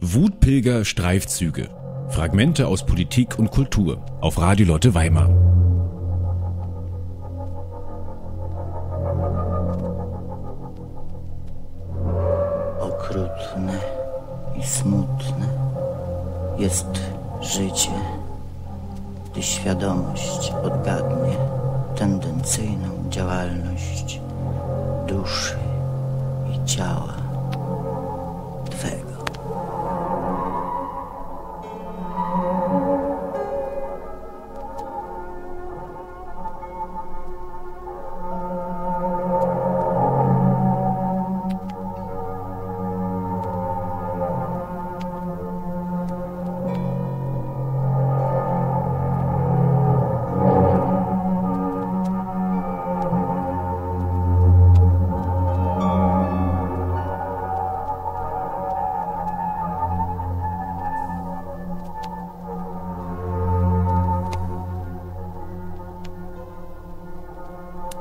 Wutpilger-Streifzüge. Fragmente aus Politik und Kultur auf Radio Lotte Weimar. Okrutne i smutne jest życie, gdy świadomość odgadnie tendencyjną działalność duszy i ciała.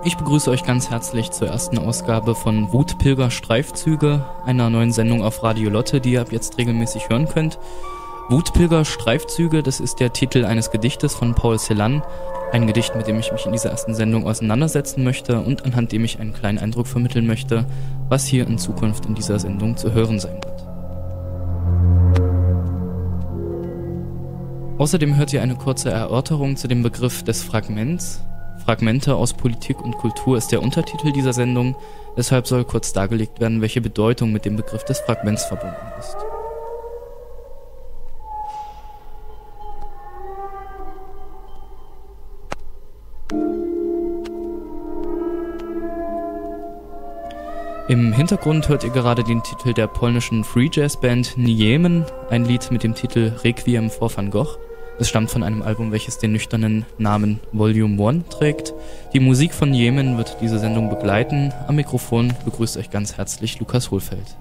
Ich begrüße euch ganz herzlich zur ersten Ausgabe von Wutpilger-Streifzüge, einer neuen Sendung auf Radio Lotte, die ihr ab jetzt regelmäßig hören könnt. Wutpilger-Streifzüge, das ist der Titel eines Gedichtes von Paul Celan, ein Gedicht, mit dem ich mich in dieser ersten Sendung auseinandersetzen möchte und anhand dem ich einen kleinen Eindruck vermitteln möchte, was hier in Zukunft in dieser Sendung zu hören sein wird. Außerdem hört ihr eine kurze Erörterung zu dem Begriff des Fragments. Fragmente aus Politik und Kultur ist der Untertitel dieser Sendung, deshalb soll kurz dargelegt werden, welche Bedeutung mit dem Begriff des Fragments verbunden ist. Im Hintergrund hört ihr gerade den Titel der polnischen Free Jazz Band Niemen, ein Lied mit dem Titel Requiem for Van Gogh. Es stammt von einem Album, welches den nüchternen Namen Volume 1 trägt. Die Musik von Niemen wird diese Sendung begleiten. Am Mikrofon begrüßt euch ganz herzlich Lukas Hohlfeld.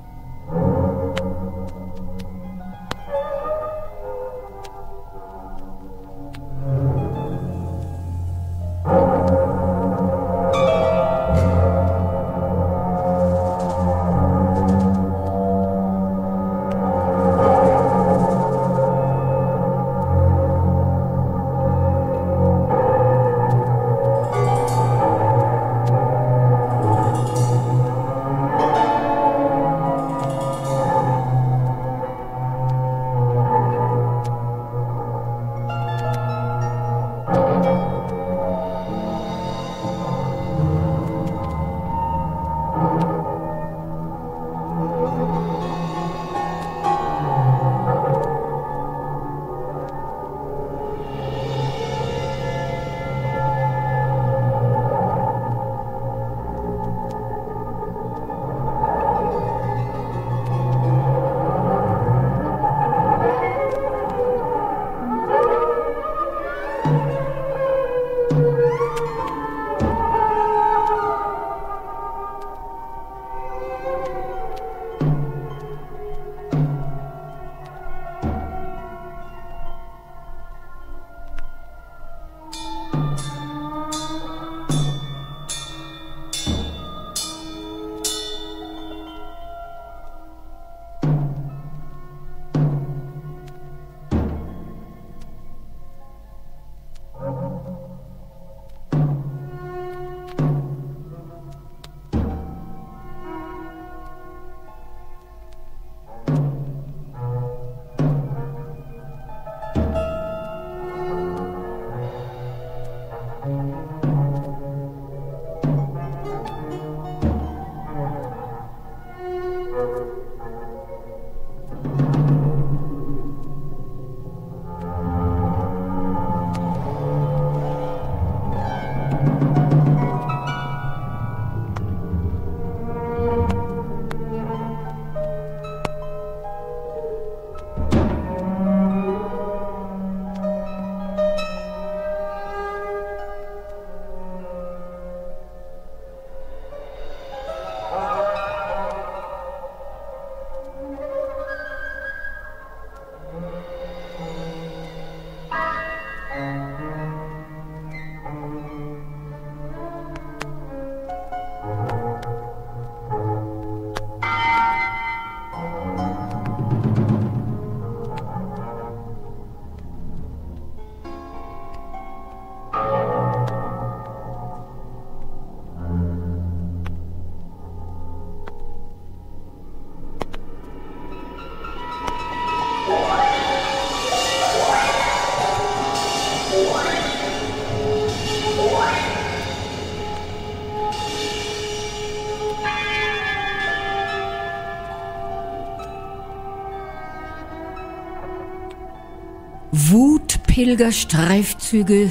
Wutpilger-Streifzüge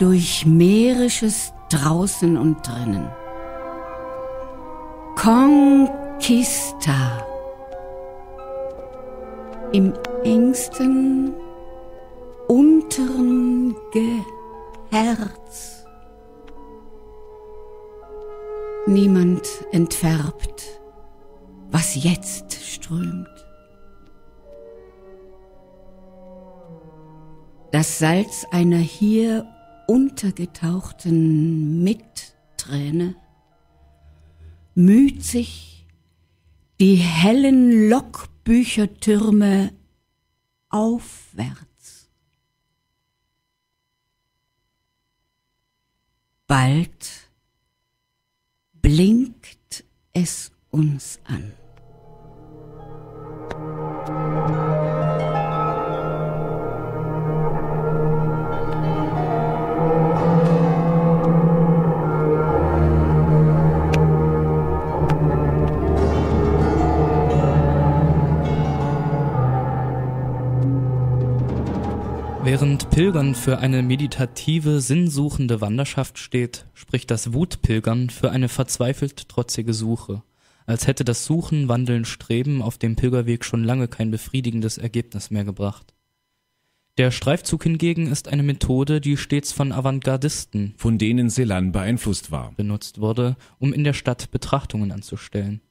durch meerisches Draußen und Drinnen. Conquista. Im engsten, unteren Geherz. Niemand entfärbt, was jetzt strömt. Das Salz einer hier untergetauchten Mitträne müht sich, die hellen Lockbüchertürme aufwärts. Bald blinkt es uns an. Während Pilgern für eine meditative, sinnsuchende Wanderschaft steht, spricht das Wutpilgern für eine verzweifelt trotzige Suche, als hätte das Suchen, Wandeln, Streben auf dem Pilgerweg schon lange kein befriedigendes Ergebnis mehr gebracht. Der Streifzug hingegen ist eine Methode, die stets von Avantgardisten, von denen Celan beeinflusst war, benutzt wurde, um in der Stadt Betrachtungen anzustellen.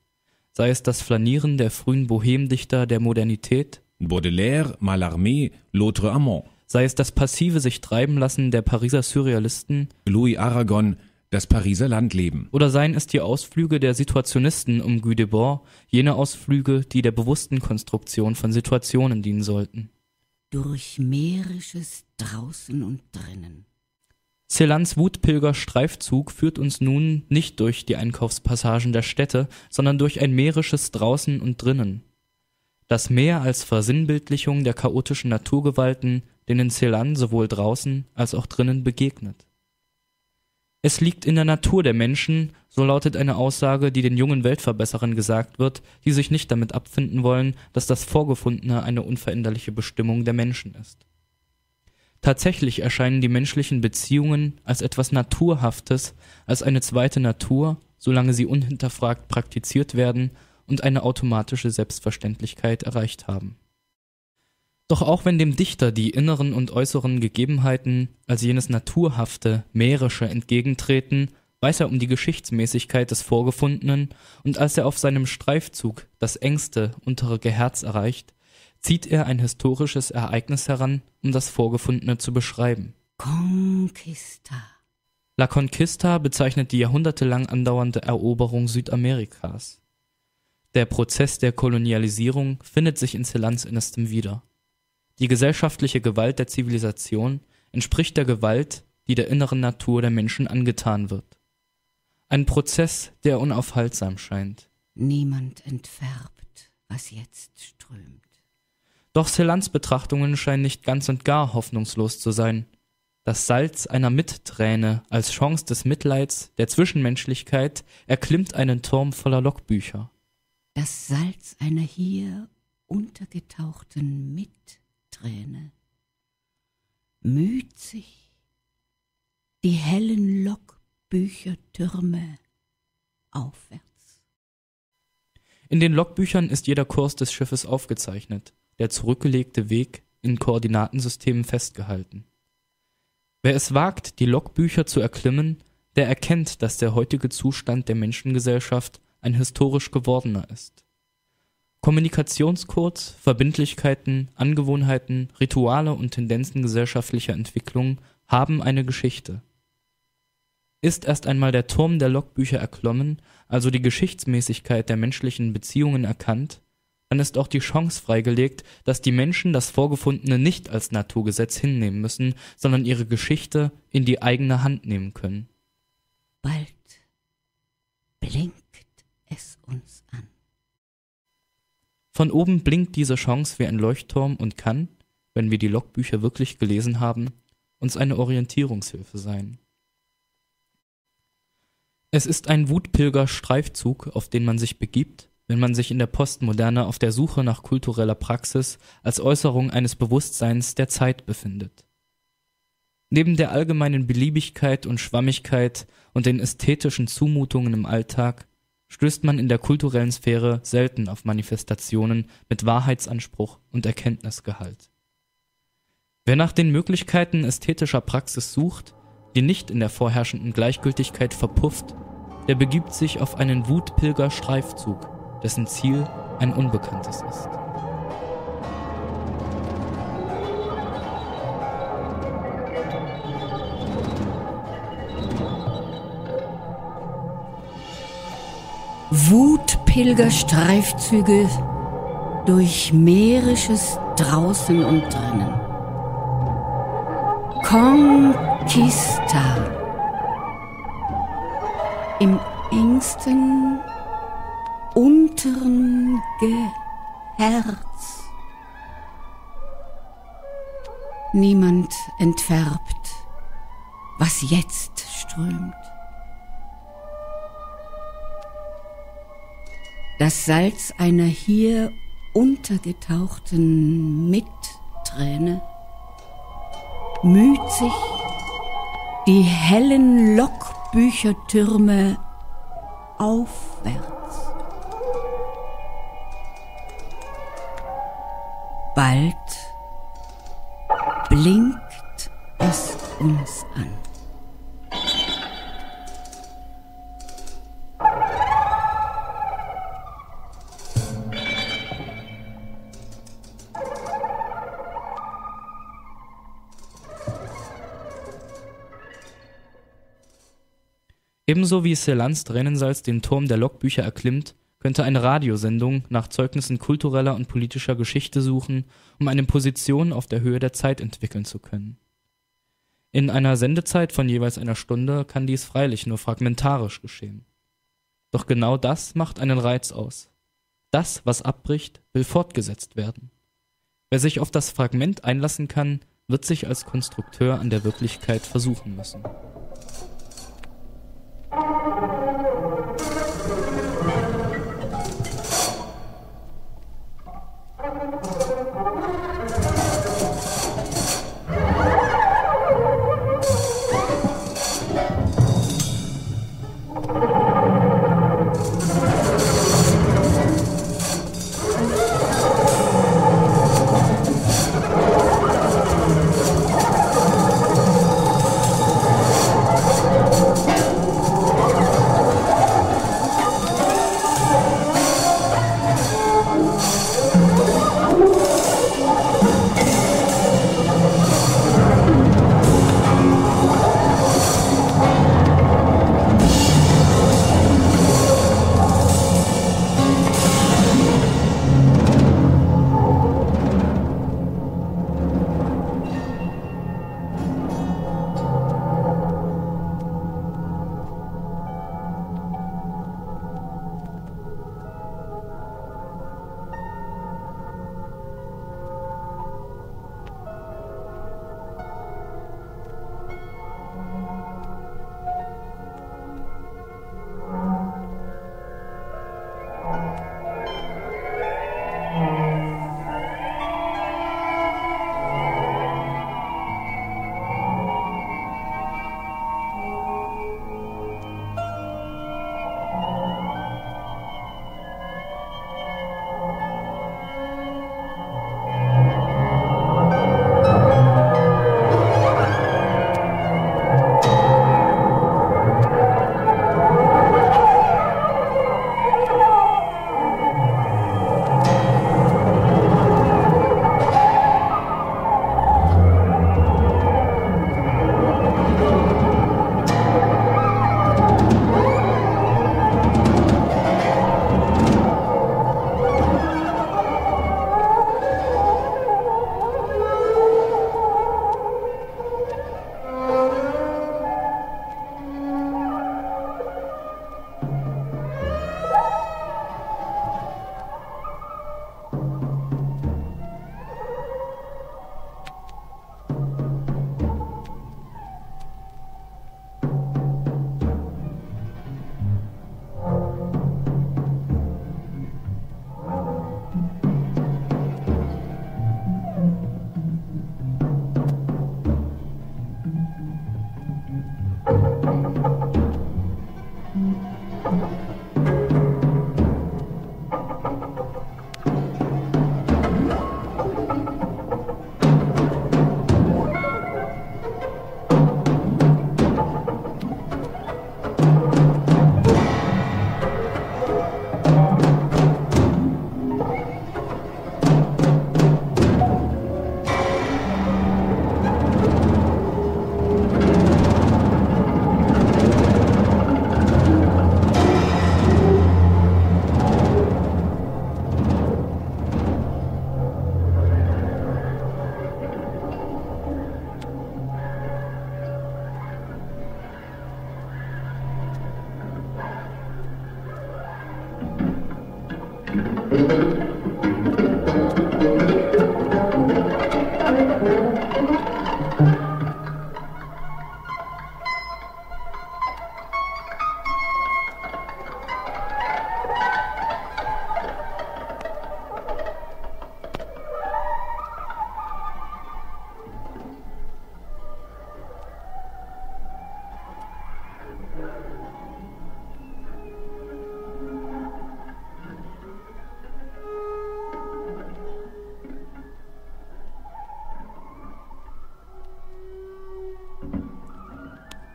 Sei es das Flanieren der frühen Bohemdichter der Modernität, Baudelaire, Mallarmé, Lautréamont, sei es das passive sich treiben lassen der Pariser Surrealisten, Louis Aragon, das Pariser Landleben. Oder seien es die Ausflüge der Situationisten um Guy Debord, jene Ausflüge, die der bewussten Konstruktion von Situationen dienen sollten. Durch meerisches Draußen und Drinnen. Celans Wutpilger-Streifzug führt uns nun nicht durch die Einkaufspassagen der Städte, sondern durch ein meerisches Draußen und Drinnen. Das Meer als Versinnbildlichung der chaotischen Naturgewalten, denen Celan sowohl draußen als auch drinnen begegnet. Es liegt in der Natur der Menschen, so lautet eine Aussage, die den jungen Weltverbesserern gesagt wird, die sich nicht damit abfinden wollen, dass das Vorgefundene eine unveränderliche Bestimmung der Menschen ist. Tatsächlich erscheinen die menschlichen Beziehungen als etwas Naturhaftes, als eine zweite Natur, solange sie unhinterfragt praktiziert werden und eine automatische Selbstverständlichkeit erreicht haben. Doch auch wenn dem Dichter die inneren und äußeren Gegebenheiten als jenes Naturhafte, Mährische entgegentreten, weiß er um die Geschichtsmäßigkeit des Vorgefundenen, und als er auf seinem Streifzug das engste, untere Geherz erreicht, zieht er ein historisches Ereignis heran, um das Vorgefundene zu beschreiben. Conquista. La Conquista bezeichnet die jahrhundertelang andauernde Eroberung Südamerikas. Der Prozess der Kolonialisierung findet sich in Celans Innerstem wieder. Die gesellschaftliche Gewalt der Zivilisation entspricht der Gewalt, die der inneren Natur der Menschen angetan wird. Ein Prozess, der unaufhaltsam scheint. Niemand entfärbt, was jetzt strömt. Doch Celans Betrachtungen scheinen nicht ganz und gar hoffnungslos zu sein. Das Salz einer Mitträne als Chance des Mitleids, der Zwischenmenschlichkeit, erklimmt einen Turm voller Lockbücher. Das Salz einer hier untergetauchten Mitträne müht sich, die hellen Lockbüchertürme aufwärts. In den Logbüchern ist jeder Kurs des Schiffes aufgezeichnet, der zurückgelegte Weg in Koordinatensystemen festgehalten. Wer es wagt, die Logbücher zu erklimmen, der erkennt, dass der heutige Zustand der Menschengesellschaft ein historisch gewordener ist. Kommunikationscodes, Verbindlichkeiten, Angewohnheiten, Rituale und Tendenzen gesellschaftlicher Entwicklung haben eine Geschichte. Ist erst einmal der Turm der Logbücher erklommen, also die Geschichtsmäßigkeit der menschlichen Beziehungen erkannt, dann ist auch die Chance freigelegt, dass die Menschen das Vorgefundene nicht als Naturgesetz hinnehmen müssen, sondern ihre Geschichte in die eigene Hand nehmen können. Bald blinkt es uns an. Von oben blinkt diese Chance wie ein Leuchtturm und kann, wenn wir die Logbücher wirklich gelesen haben, uns eine Orientierungshilfe sein. Es ist ein Wutpilger-Streifzug, auf den man sich begibt, wenn man sich in der Postmoderne auf der Suche nach kultureller Praxis als Äußerung eines Bewusstseins der Zeit befindet. Neben der allgemeinen Beliebigkeit und Schwammigkeit und den ästhetischen Zumutungen im Alltag stößt man in der kulturellen Sphäre selten auf Manifestationen mit Wahrheitsanspruch und Erkenntnisgehalt. Wer nach den Möglichkeiten ästhetischer Praxis sucht, die nicht in der vorherrschenden Gleichgültigkeit verpufft, der begibt sich auf einen Wutpilger-Streifzug, dessen Ziel ein Unbekanntes ist. Wutpilger-Streifzüge durch mährisches Draußen und Drinnen. Conquista. Im engsten, unteren Geherz. Niemand entfärbt, was jetzt strömt. Das Salz einer hier untergetauchten Mitträne müht sich die hellen Lockbüchertürme aufwärts. Bald blinkt es uns an. Ebenso wie Celans Tränensalz den Turm der Logbücher erklimmt, könnte eine Radiosendung nach Zeugnissen kultureller und politischer Geschichte suchen, um eine Position auf der Höhe der Zeit entwickeln zu können. In einer Sendezeit von jeweils einer Stunde kann dies freilich nur fragmentarisch geschehen. Doch genau das macht einen Reiz aus. Das, was abbricht, will fortgesetzt werden. Wer sich auf das Fragment einlassen kann, wird sich als Konstrukteur an der Wirklichkeit versuchen müssen.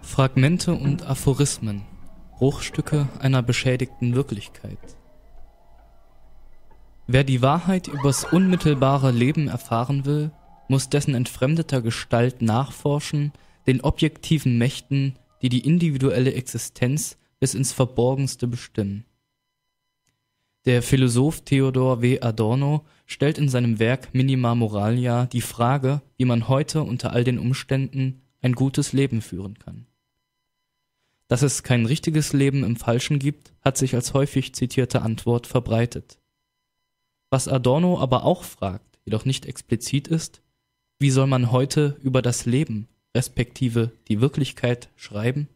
Fragmente und Aphorismen, Bruchstücke einer beschädigten Wirklichkeit. Wer die Wahrheit übers unmittelbare Leben erfahren will, muss dessen entfremdeter Gestalt nachforschen, den objektiven Mächten, die die individuelle Existenz bis ins Verborgenste bestimmen. Der Philosoph Theodor W. Adorno stellt in seinem Werk Minima Moralia die Frage, wie man heute unter all den Umständen ein gutes Leben führen kann. Dass es kein richtiges Leben im Falschen gibt, hat sich als häufig zitierte Antwort verbreitet. Was Adorno aber auch fragt, jedoch nicht explizit ist, wie soll man heute über das Leben, respektive die Wirklichkeit, schreiben?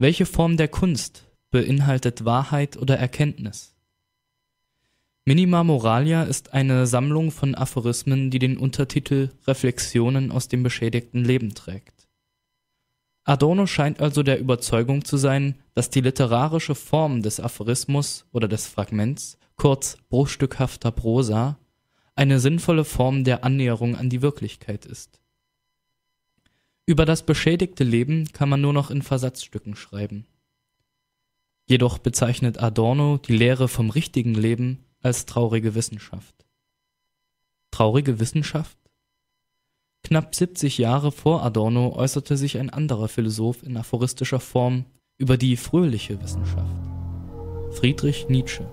Welche Form der Kunst beinhaltet Wahrheit oder Erkenntnis? Minima Moralia ist eine Sammlung von Aphorismen, die den Untertitel Reflexionen aus dem beschädigten Leben trägt. Adorno scheint also der Überzeugung zu sein, dass die literarische Form des Aphorismus oder des Fragments, kurz bruchstückhafter Prosa, eine sinnvolle Form der Annäherung an die Wirklichkeit ist. Über das beschädigte Leben kann man nur noch in Versatzstücken schreiben. Jedoch bezeichnet Adorno die Lehre vom richtigen Leben als traurige Wissenschaft. Traurige Wissenschaft? Knapp 70 Jahre vor Adorno äußerte sich ein anderer Philosoph in aphoristischer Form über die fröhliche Wissenschaft, Friedrich Nietzsche.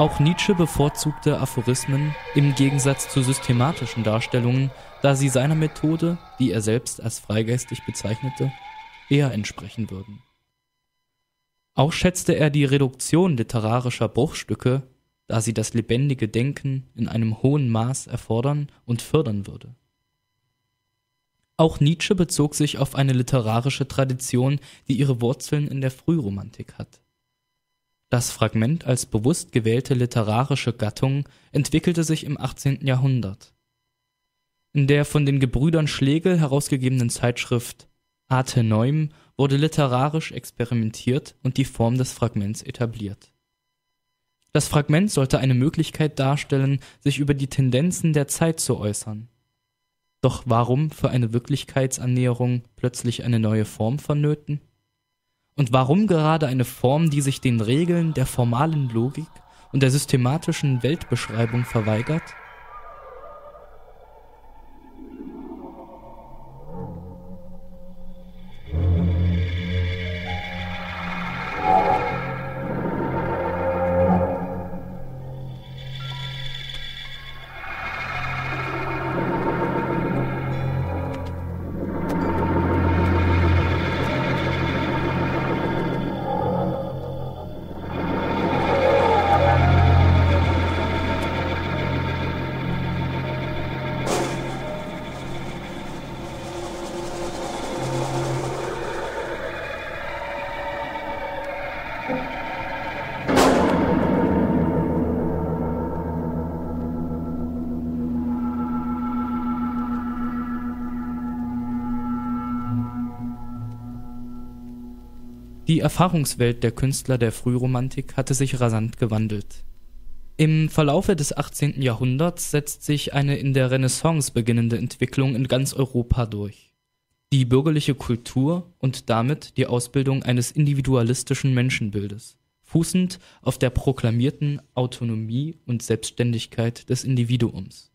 Auch Nietzsche bevorzugte Aphorismen im Gegensatz zu systematischen Darstellungen, da sie seiner Methode, die er selbst als freigeistig bezeichnete, eher entsprechen würden. Auch schätzte er die Reduktion literarischer Bruchstücke, da sie das lebendige Denken in einem hohen Maß erfordern und fördern würde. Auch Nietzsche bezog sich auf eine literarische Tradition, die ihre Wurzeln in der Frühromantik hat. Das Fragment als bewusst gewählte literarische Gattung entwickelte sich im 18. Jahrhundert. In der von den Gebrüdern Schlegel herausgegebenen Zeitschrift Atheneum wurde literarisch experimentiert und die Form des Fragments etabliert. Das Fragment sollte eine Möglichkeit darstellen, sich über die Tendenzen der Zeit zu äußern. Doch warum für eine Wirklichkeitsannäherung plötzlich eine neue Form vonnöten? Und warum gerade eine Form, die sich den Regeln der formalen Logik und der systematischen Weltbeschreibung verweigert? Die Erfahrungswelt der Künstler der Frühromantik hatte sich rasant gewandelt. Im Verlaufe des 18. Jahrhunderts setzt sich eine in der Renaissance beginnende Entwicklung in ganz Europa durch. Die bürgerliche Kultur und damit die Ausbildung eines individualistischen Menschenbildes, fußend auf der proklamierten Autonomie und Selbstständigkeit des Individuums.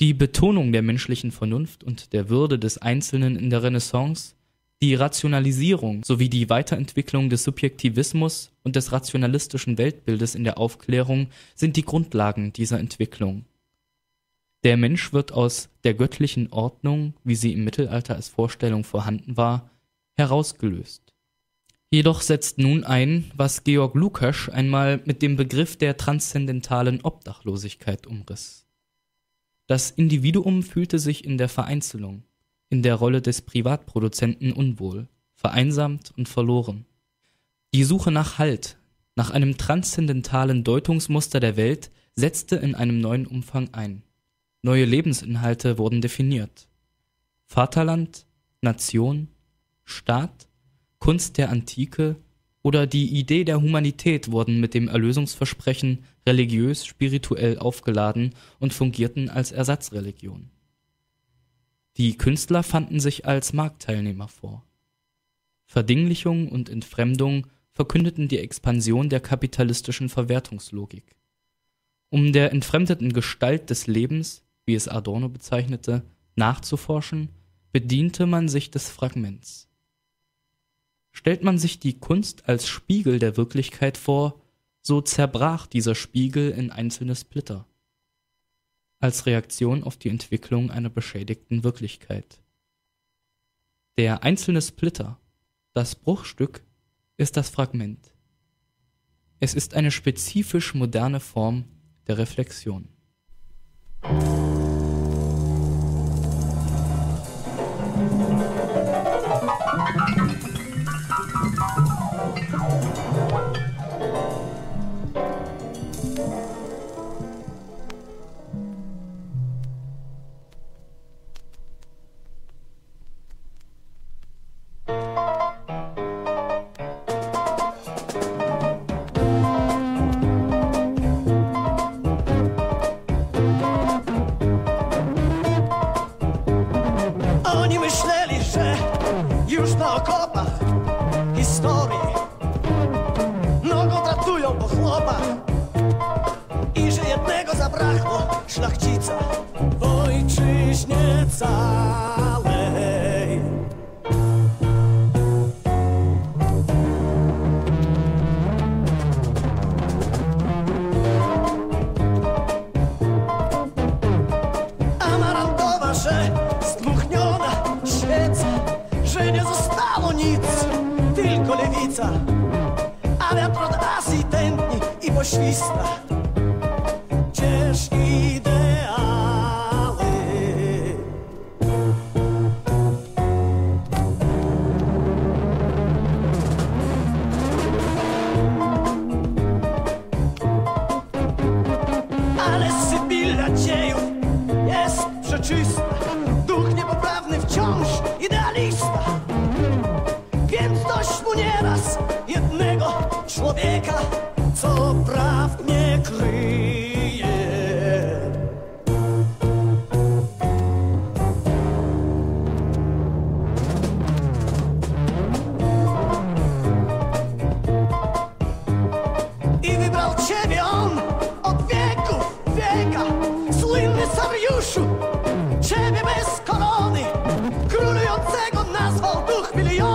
Die Betonung der menschlichen Vernunft und der Würde des Einzelnen in der Renaissance, die Rationalisierung sowie die Weiterentwicklung des Subjektivismus und des rationalistischen Weltbildes in der Aufklärung sind die Grundlagen dieser Entwicklung. Der Mensch wird aus der göttlichen Ordnung, wie sie im Mittelalter als Vorstellung vorhanden war, herausgelöst. Jedoch setzt nun ein, was Georg Lukács einmal mit dem Begriff der transzendentalen Obdachlosigkeit umriss. Das Individuum fühlte sich in der Vereinzelung, in der Rolle des Privatproduzenten unwohl, vereinsamt und verloren. Die Suche nach Halt, nach einem transzendentalen Deutungsmuster der Welt, setzte in einem neuen Umfang ein. Neue Lebensinhalte wurden definiert. Vaterland, Nation, Staat, Kunst der Antike oder die Idee der Humanität wurden mit dem Erlösungsversprechen religiös-spirituell aufgeladen und fungierten als Ersatzreligion. Die Künstler fanden sich als Marktteilnehmer vor. Verdinglichung und Entfremdung verkündeten die Expansion der kapitalistischen Verwertungslogik. Um der entfremdeten Gestalt des Lebens, wie es Adorno bezeichnete, nachzuforschen, bediente man sich des Fragments. Stellt man sich die Kunst als Spiegel der Wirklichkeit vor, so zerbrach dieser Spiegel in einzelne Splitter, als Reaktion auf die Entwicklung einer beschädigten Wirklichkeit. Der einzelne Splitter, das Bruchstück, ist das Fragment. Es ist eine spezifisch moderne Form der Reflexion. ojca, ale pro dva si tętni i poświsla. Gdzież ideały? Ale Sybilla dziejów jest przeczysta. Duch niepoprawny wciąż idealista. Więc dość mu nieraz jednego człowieka, co prawd nie kryje. I wybrał ciebie on od wieków wieka, słynny Sariuszu, ciebie bez korony, królującego nazwał duch miliony.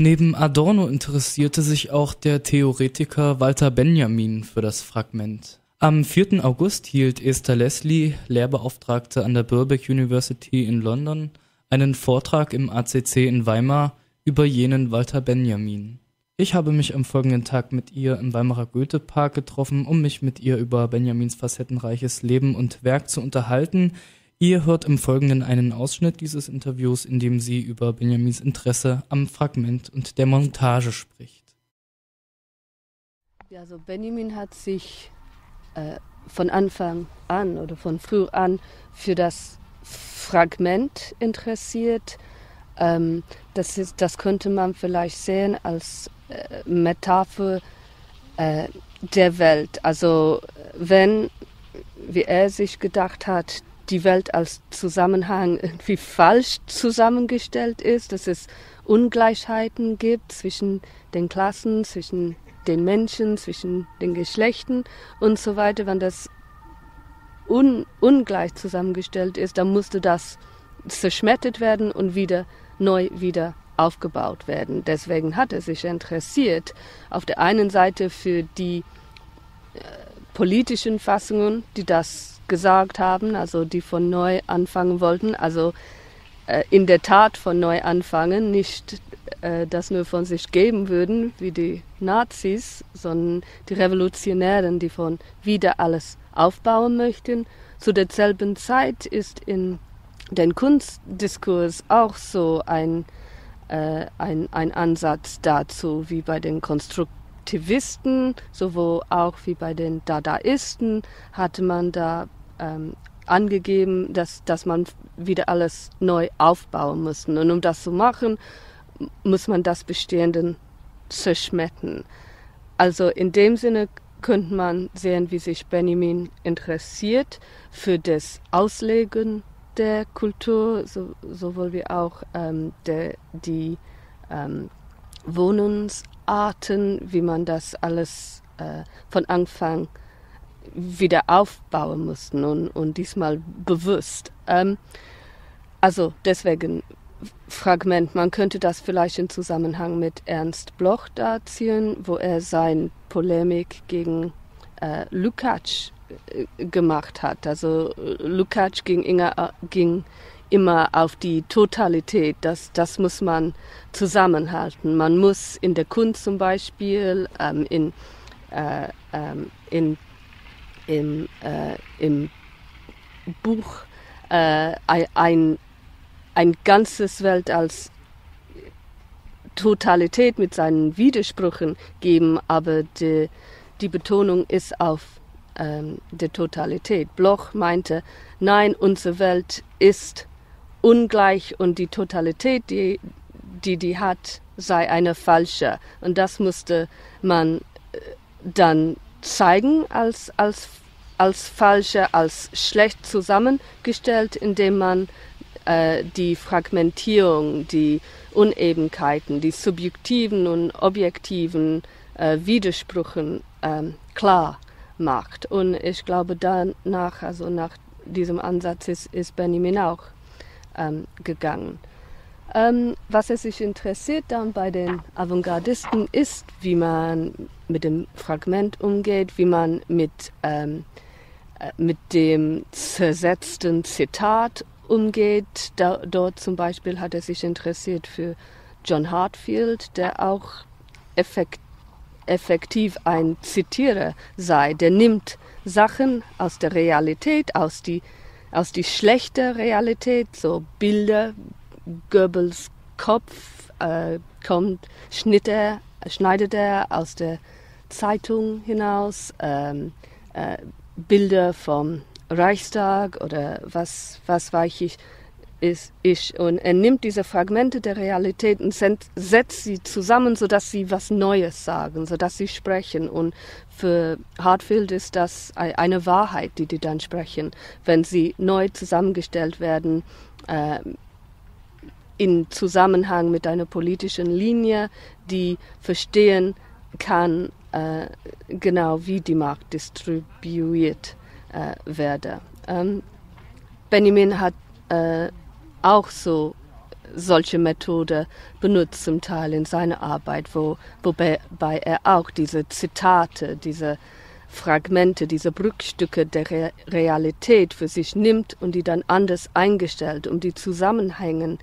Neben Adorno interessierte sich auch der Theoretiker Walter Benjamin für das Fragment. Am 4. August hielt Esther Leslie, Lehrbeauftragte an der Birkbeck University in London, einen Vortrag im ACC in Weimar über jenen Walter Benjamin. Ich habe mich am folgenden Tag mit ihr im Weimarer Goethepark getroffen, um mich mit ihr über Benjamins facettenreiches Leben und Werk zu unterhalten. Ihr hört im Folgenden einen Ausschnitt dieses Interviews, in dem sie über Benjamins Interesse am Fragment und der Montage spricht. Ja, also Benjamin hat sich von Anfang an oder von früh an für das Fragment interessiert. Das könnte man vielleicht sehen als Metapher der Welt. Also wenn, wie er sich gedacht hat, die Welt als Zusammenhang irgendwie falsch zusammengestellt ist, dass es Ungleichheiten gibt zwischen den Klassen, zwischen den Menschen, zwischen den Geschlechtern und so weiter. Wenn das ungleich zusammengestellt ist, dann musste das zerschmettert werden und wieder neu aufgebaut werden. Deswegen hat er sich interessiert, auf der einen Seite für die politischen Fassungen, die das gesagt haben, also die von neu anfangen wollten, also in der Tat von neu anfangen, nicht das nur von sich geben würden, wie die Nazis, sondern die Revolutionären, die von wieder alles aufbauen möchten. Zu derselben Zeit ist in den Kunstdiskurs auch so ein Ansatz dazu, wie bei den Konstruktivisten, sowohl auch wie bei den Dadaisten, hatte man da angegeben, dass man wieder alles neu aufbauen musste. Und um das zu machen, muss man das Bestehende zerschmettern. Also in dem Sinne könnte man sehen, wie sich Benjamin interessiert für das Auslegen der Kultur, sowohl wie auch die Wohnungsarten, wie man das alles von Anfang wieder aufbauen mussten und diesmal bewusst. Also deswegen Fragment, man könnte das vielleicht in Zusammenhang mit Ernst Bloch darziehen, wo er seine Polemik gegen Lukács gemacht hat. Also Lukács ging immer auf die Totalität, das muss man zusammenhalten. Man muss in der Kunst zum Beispiel, im Buch ein ganzes Welt als Totalität mit seinen Widersprüchen geben, aber die Betonung ist auf der Totalität. Bloch meinte, nein, unsere Welt ist ungleich und die Totalität, die hat, sei eine falsche. Und das musste man dann zeigen als falsche, als schlecht zusammengestellt, indem man die Fragmentierung, die Unebenheiten, die subjektiven und objektiven Widersprüchen klar macht. Und ich glaube, danach, also nach diesem Ansatz ist Benjamin auch gegangen. Was es sich interessiert dann bei den Avantgardisten ist, wie man mit dem Fragment umgeht, wie man mit dem zersetzten Zitat umgeht. Dort zum Beispiel hat er sich interessiert für John Heartfield, der auch effektiv ein Zitierer sei. Der nimmt Sachen aus der Realität, aus die schlechte Realität, so Bilder, Goebbels Kopf schneidet er aus der Zeitung hinaus, Bilder vom Reichstag oder was weiß ich. Und er nimmt diese Fragmente der Realität und setzt sie zusammen, sodass sie was Neues sagen, sodass sie sprechen. Und für Heartfield ist das eine Wahrheit, die dann sprechen, wenn sie neu zusammengestellt werden, in Zusammenhang mit einer politischen Linie, die verstehen kann, genau wie die Macht distribuiert werde. Benjamin hat auch solche Methode benutzt zum Teil in seiner Arbeit, wobei er auch diese Zitate, diese Fragmente, diese Brückstücke der Realität für sich nimmt und die dann anders eingestellt, um die Zusammenhänge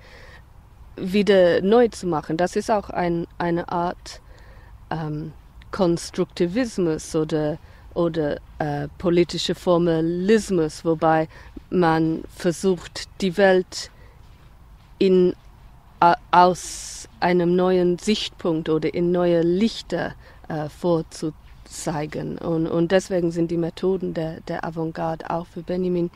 wieder neu zu machen. Das ist auch eine Art Konstruktivismus oder politischer Formalismus, wobei man versucht, die Welt aus einem neuen Sichtpunkt oder in neue Lichter vorzuzeigen. Und deswegen sind die Methoden der Avantgarde auch für Benjamin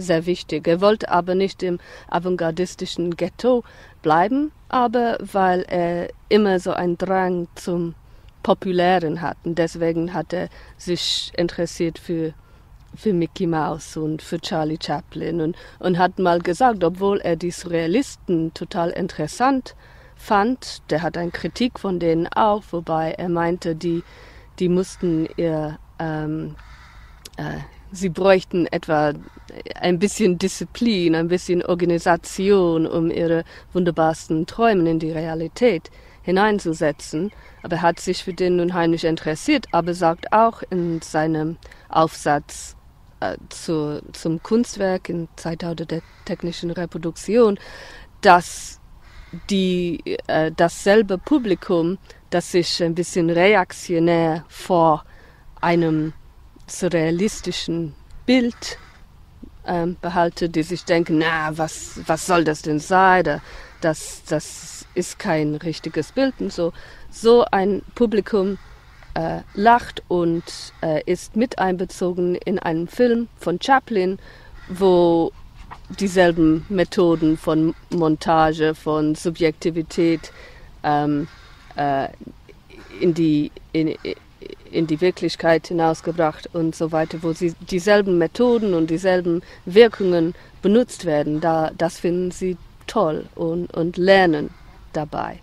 sehr wichtig. Er wollte aber nicht im avantgardistischen Ghetto bleiben, aber weil er immer so einen Drang zum Populären hat. Und deswegen hat er sich interessiert für Mickey Mouse und für Charlie Chaplin und hat mal gesagt, obwohl er die Surrealisten total interessant fand, der hat eine Kritik von denen auch, wobei er meinte, die mussten sie bräuchten etwa ein bisschen Disziplin, ein bisschen Organisation, um ihre wunderbarsten Träume in die Realität hineinzusetzen. Aber er hat sich für den unheimlich interessiert, aber sagt auch in seinem Aufsatz zum Kunstwerk im Zeitalter der technischen Reproduktion, dass dasselbe Publikum, das sich ein bisschen reaktionär vor einem surrealistischen Bild behalte, die sich denken, na, was soll das denn sein? Das ist kein richtiges Bild und so. So ein Publikum lacht und ist mit einbezogen in einen Film von Chaplin, wo dieselben Methoden von Montage, von Subjektivität in die Wirklichkeit hinausgebracht und so weiter, wo sie dieselben Methoden und dieselben Wirkungen benutzt werden. Das finden sie toll und lernen dabei.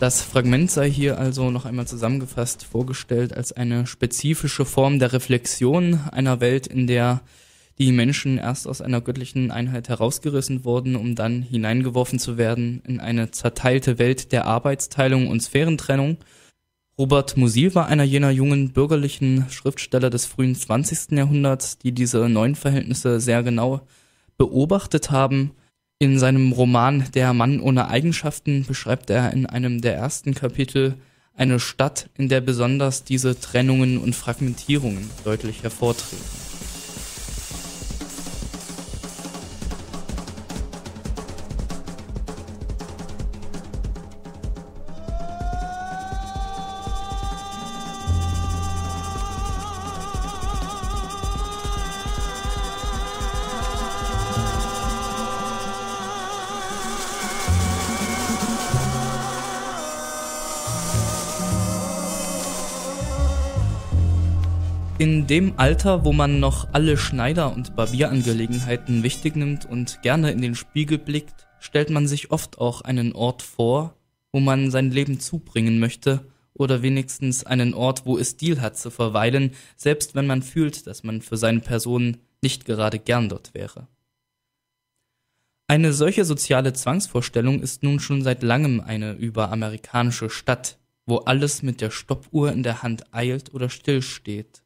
Das Fragment sei hier also noch einmal zusammengefasst vorgestellt als eine spezifische Form der Reflexion einer Welt, in der die Menschen erst aus einer göttlichen Einheit herausgerissen wurden, um dann hineingeworfen zu werden in eine zerteilte Welt der Arbeitsteilung und Sphärentrennung. Robert Musil war einer jener jungen bürgerlichen Schriftsteller des frühen 20. Jahrhunderts, die diese neuen Verhältnisse sehr genau beobachtet haben. In seinem Roman Der Mann ohne Eigenschaften beschreibt er in einem der ersten Kapitel eine Stadt, in der besonders diese Trennungen und Fragmentierungen deutlich hervortreten. In dem Alter, wo man noch alle Schneider- und Barbierangelegenheiten wichtig nimmt und gerne in den Spiegel blickt, stellt man sich oft auch einen Ort vor, wo man sein Leben zubringen möchte, oder wenigstens einen Ort, wo es Stil hat zu verweilen, selbst wenn man fühlt, dass man für seine Person nicht gerade gern dort wäre. Eine solche soziale Zwangsvorstellung ist nun schon seit langem eine überamerikanische Stadt, wo alles mit der Stoppuhr in der Hand eilt oder stillsteht.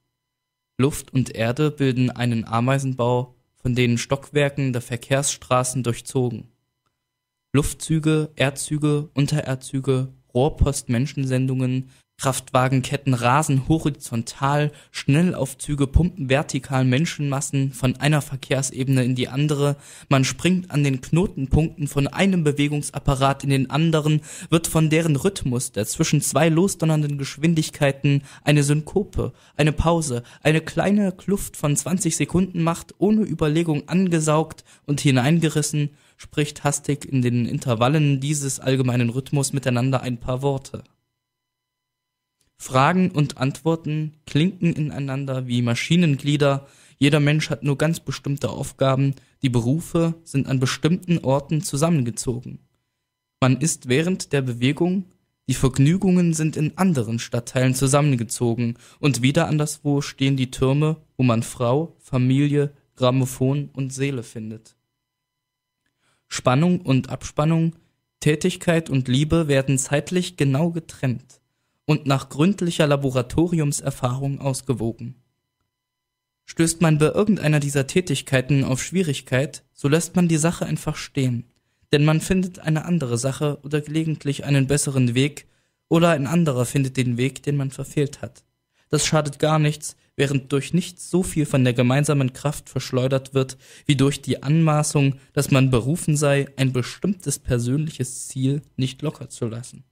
Luft und Erde bilden einen Ameisenbau, von denen Stockwerken der Verkehrsstraßen durchzogen. Luftzüge, Erdzüge, Untererdzüge, Rohrpost-Menschensendungen, Kraftwagenketten rasen horizontal, Schnellaufzüge pumpen vertikal Menschenmassen von einer Verkehrsebene in die andere, man springt an den Knotenpunkten von einem Bewegungsapparat in den anderen, wird von deren Rhythmus, der zwischen zwei losdonnernden Geschwindigkeiten eine Synkope, eine Pause, eine kleine Kluft von 20 Sekunden macht, ohne Überlegung angesaugt und hineingerissen, spricht hastig in den Intervallen dieses allgemeinen Rhythmus miteinander ein paar Worte. Fragen und Antworten klinken ineinander wie Maschinenglieder, jeder Mensch hat nur ganz bestimmte Aufgaben, die Berufe sind an bestimmten Orten zusammengezogen. Man ist während der Bewegung, die Vergnügungen sind in anderen Stadtteilen zusammengezogen und wieder anderswo stehen die Türme, wo man Frau, Familie, Grammophon und Seele findet. Spannung und Abspannung, Tätigkeit und Liebe werden zeitlich genau getrennt und nach gründlicher Laboratoriumserfahrung ausgewogen. Stößt man bei irgendeiner dieser Tätigkeiten auf Schwierigkeit, so lässt man die Sache einfach stehen, denn man findet eine andere Sache oder gelegentlich einen besseren Weg oder ein anderer findet den Weg, den man verfehlt hat. Das schadet gar nichts, während durch nichts so viel von der gemeinsamen Kraft verschleudert wird, wie durch die Anmaßung, dass man berufen sei, ein bestimmtes persönliches Ziel nicht locker zu lassen.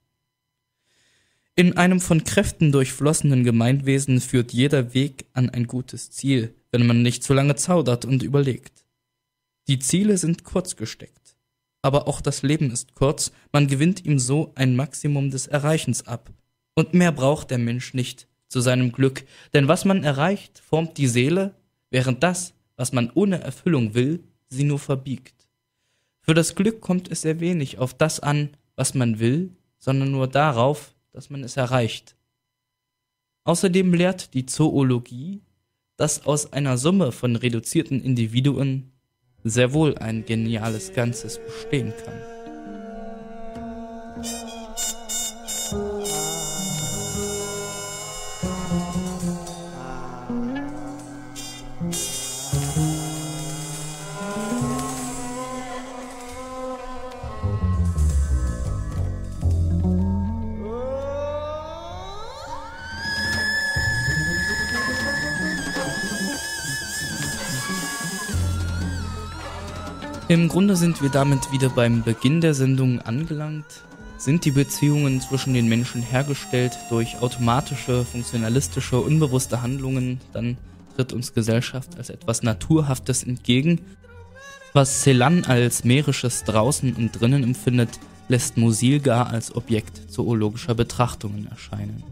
In einem von Kräften durchflossenen Gemeinwesen führt jeder Weg an ein gutes Ziel, wenn man nicht zu lange zaudert und überlegt. Die Ziele sind kurz gesteckt, aber auch das Leben ist kurz, man gewinnt ihm so ein Maximum des Erreichens ab. Und mehr braucht der Mensch nicht zu seinem Glück, denn was man erreicht, formt die Seele, während das, was man ohne Erfüllung will, sie nur verbiegt. Für das Glück kommt es sehr wenig auf das an, was man will, sondern nur darauf, dass man es erreicht. Außerdem lehrt die Zoologie, dass aus einer Summe von reduzierten Individuen sehr wohl ein geniales Ganzes bestehen kann. Im Grunde sind wir damit wieder beim Beginn der Sendung angelangt. Sind die Beziehungen zwischen den Menschen hergestellt durch automatische, funktionalistische, unbewusste Handlungen, dann tritt uns Gesellschaft als etwas Naturhaftes entgegen. Was Celan als Mährisches draußen und drinnen empfindet, lässt Musil gar als Objekt zoologischer Betrachtungen erscheinen.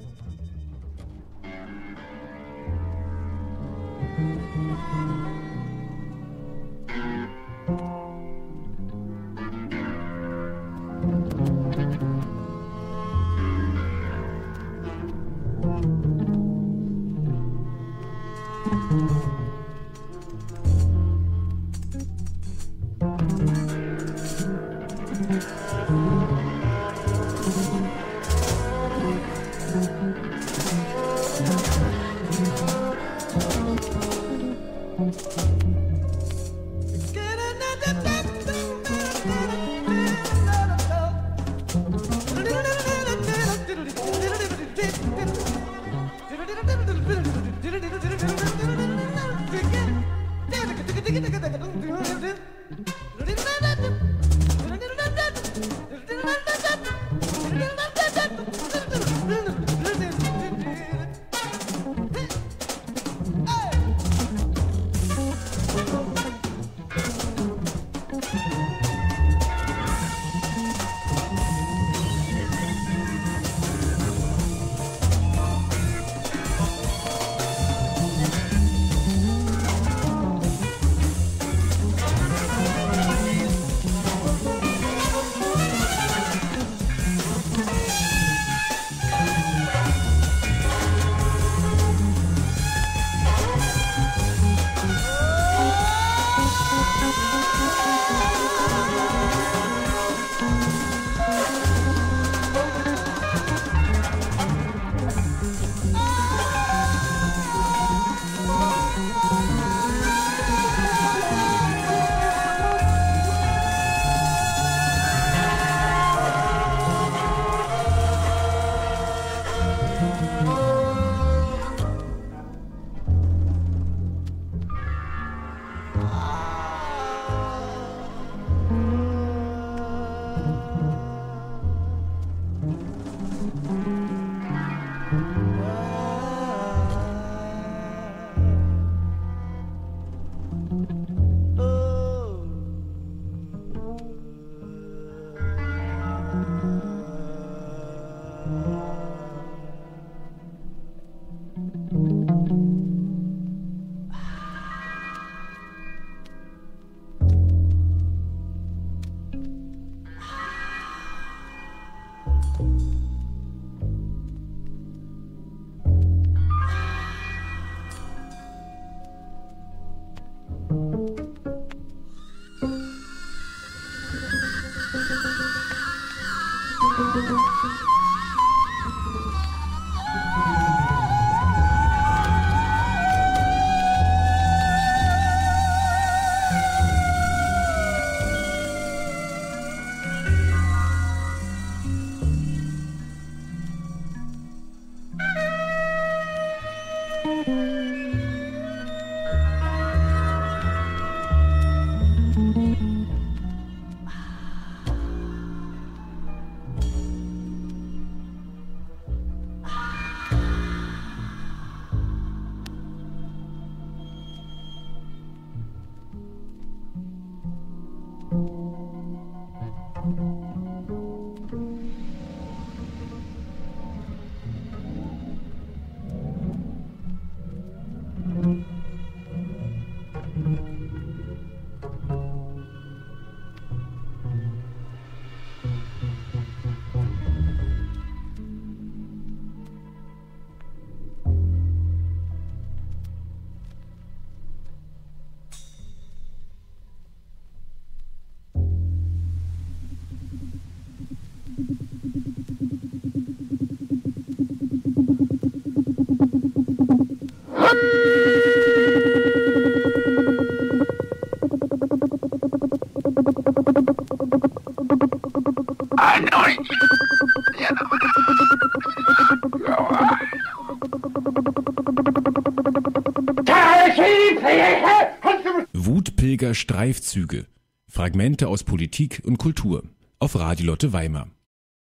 Wutpilger-Streifzüge. Fragmente aus Politik und Kultur auf Radio Lotte Weimar.